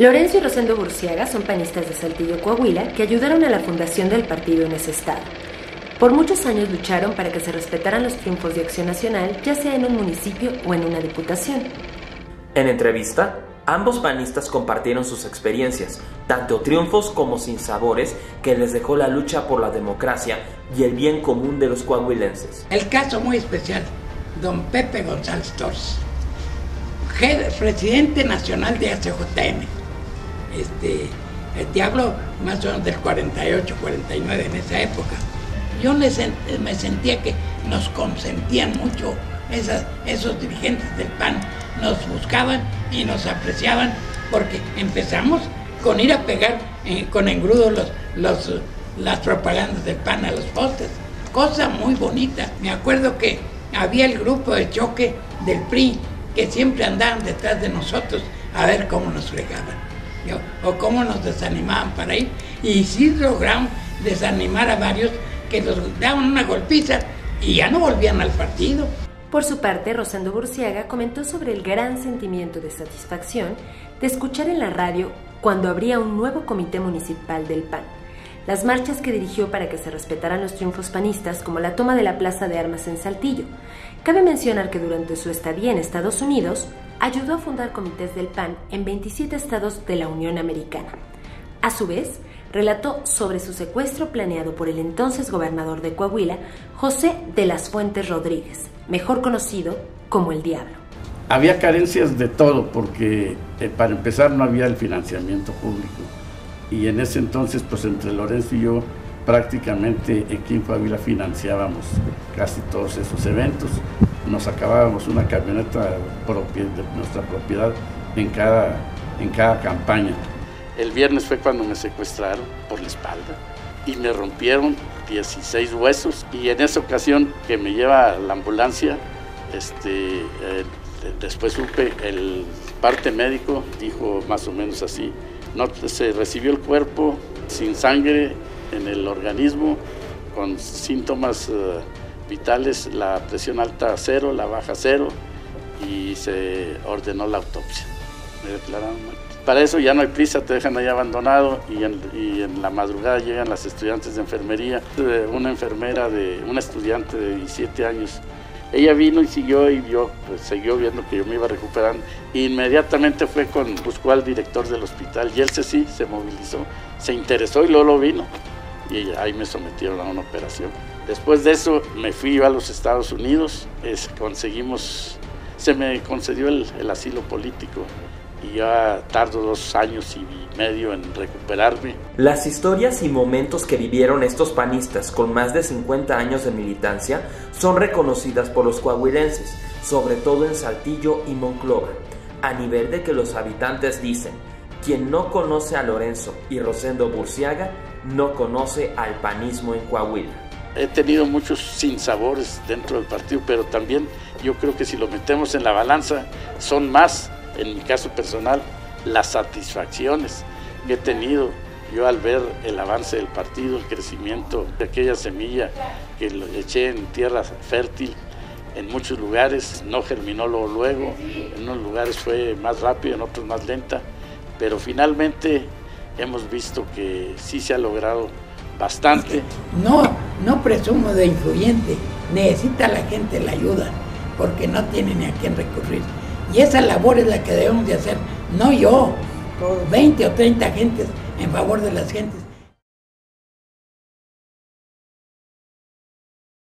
Lorenzo y Rosendo Burciaga son panistas de Saltillo, Coahuila, que ayudaron a la fundación del partido en ese estado. Por muchos años lucharon para que se respetaran los triunfos de Acción Nacional, ya sea en un municipio o en una diputación. En entrevista, ambos panistas compartieron sus experiencias, tanto triunfos como sinsabores que les dejó la lucha por la democracia y el bien común de los coahuilenses. El caso muy especial, don Pepe González Torres, presidente nacional de ACJM, te hablo más o menos del 48, 49 en esa época. Yo me sentía que nos consentían mucho esos dirigentes del PAN, nos buscaban y nos apreciaban porque empezamos con ir a pegar con engrudo las propagandas del PAN a los postes, cosa muy bonita. Me acuerdo que había el grupo de choque del PRI que siempre andaban detrás de nosotros a ver cómo nos fregaban o cómo nos desanimaban para ir, y sí lograron desanimar a varios que nos daban una golpiza y ya no volvían al partido. Por su parte, Rosendo Burciaga comentó sobre el gran sentimiento de satisfacción de escuchar en la radio cuando habría un nuevo comité municipal del PAN, las marchas que dirigió para que se respetaran los triunfos panistas, como la toma de la Plaza de Armas en Saltillo. Cabe mencionar que durante su estadía en Estados Unidos, ayudó a fundar comités del PAN en 27 estados de la Unión Americana. A su vez, relató sobre su secuestro planeado por el entonces gobernador de Coahuila, José de las Fuentes Rodríguez, mejor conocido como el Diablo. Había carencias de todo porque, para empezar, no había el financiamiento público. Y en ese entonces, pues entre Lorenzo y yo, prácticamente aquí en Coahuila financiábamos casi todos esos eventos. Nos acabábamos una camioneta de nuestra propiedad en cada campaña. El viernes fue cuando me secuestraron por la espalda y me rompieron 16 huesos. Y en esa ocasión que me lleva la ambulancia, después supe, el parte médico dijo más o menos así: no, se recibió el cuerpo sin sangre en el organismo, con síntomas vitales, la presión alta 0, la baja 0, y se ordenó la autopsia. Me declararon muerto. Para eso ya no hay prisa, te dejan ahí abandonado, y en la madrugada llegan las estudiantes de enfermería. Una estudiante de 17 años, ella vino y siguió, y yo pues, siguió viendo que yo me iba recuperando. Inmediatamente buscó al director del hospital y él se movilizó, se interesó y luego vino. Y ahí me sometieron a una operación. Después de eso me fui yo a los Estados Unidos, se me concedió el asilo político y ya tardo 2 años y medio en recuperarme. Las historias y momentos que vivieron estos panistas con más de 50 años de militancia son reconocidas por los coahuilenses, sobre todo en Saltillo y Monclova, a nivel de que los habitantes dicen: quien no conoce a Lorenzo y Rosendo Burciaga no conoce al panismo en Coahuila. He tenido muchos sinsabores dentro del partido, pero también yo creo que si lo metemos en la balanza, son más, en mi caso personal, las satisfacciones que he tenido yo al ver el avance del partido, el crecimiento de aquella semilla que lo eché en tierra fértil. En muchos lugares no germinó luego, en unos lugares fue más rápido, en otros más lenta, pero finalmente hemos visto que sí se ha logrado bastante. No presumo de influyente, necesita la gente la ayuda porque no tiene ni a quién recurrir. Y esa labor es la que debemos de hacer, no yo, 20 o 30 gentes en favor de las gentes.